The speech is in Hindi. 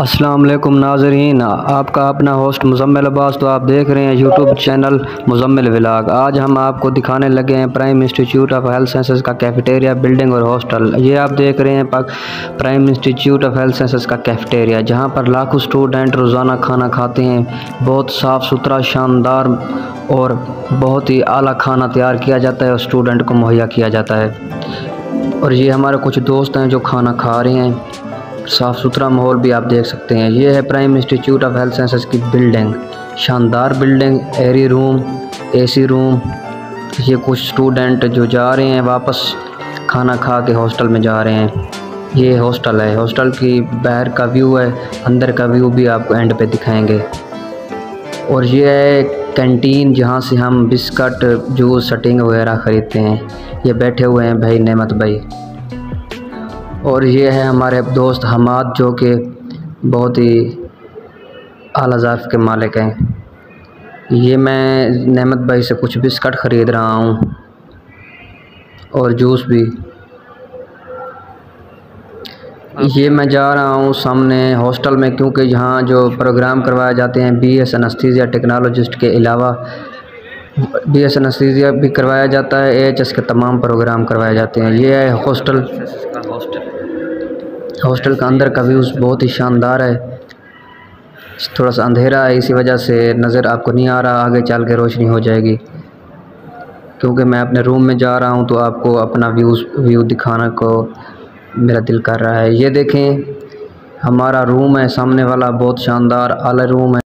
अस्सलाम वालेकुम नाजरीन, आपका अपना होस्ट मुजम्मल अब्बास। तो आप देख रहे हैं यूट्यूब चैनल मुजम्मल विलाग। आज हम आपको दिखाने लगे हैं Prime Institute of Health Sciences का कैफेटेरिया, बिल्डिंग और हॉस्टल। ये आप देख रहे हैं Prime Institute of Health Sciences का कैफेटेरिया, जहां पर लाखों स्टूडेंट रोज़ाना खाना खाते हैं। बहुत साफ़ सुथरा, शानदार और बहुत ही आला खाना तैयार किया जाता है और स्टूडेंट को मुहैया किया जाता है। और ये हमारे कुछ दोस्त हैं जो खाना खा रहे हैं। साफ़ सुथरा माहौल भी आप देख सकते हैं। ये है Prime Institute of Health Sciences की बिल्डिंग, शानदार building, airy room, AC room. ये कुछ स्टूडेंट जो जा रहे हैं वापस खाना खा के हॉस्टल में जा रहे हैं। ये हॉस्टल है, हॉस्टल की बाहर का व्यू है, अंदर का व्यू भी आपको एंड पे दिखाएंगे। और ये है कैंटीन, जहाँ से हम बिस्कट, जूस, सटिंग वगैरह ख़रीदते हैं। ये बैठे हुए हैं भाई नेमत भाई। और ये है हमारे दोस्त हमाद, जो कि बहुत ही आला ज़ाफ़ के मालिक हैं। ये मैं नेमत भाई से कुछ बिस्किट ख़रीद रहा हूँ और जूस भी। ये मैं जा रहा हूँ सामने हॉस्टल में, क्योंकि यहाँ जो प्रोग्राम करवाए जाते हैं BSN एनेस्थीसिया टेक्नोलॉजिस्ट के अलावा BSN एनेस्थीसिया भी करवाया जाता है। AHS के तमाम प्रोग्राम करवाए जाते हैं। ये है हॉस्टल, हॉस्टल का अंदर का व्यूज़ बहुत ही शानदार है। थोड़ा सा अंधेरा है, इसी वजह से नज़र आपको नहीं आ रहा, आगे चल के रोशनी हो जाएगी। क्योंकि मैं अपने रूम में जा रहा हूं तो आपको अपना व्यू दिखाने को मेरा दिल कर रहा है। ये देखें हमारा रूम है, सामने वाला बहुत शानदार आला रूम है।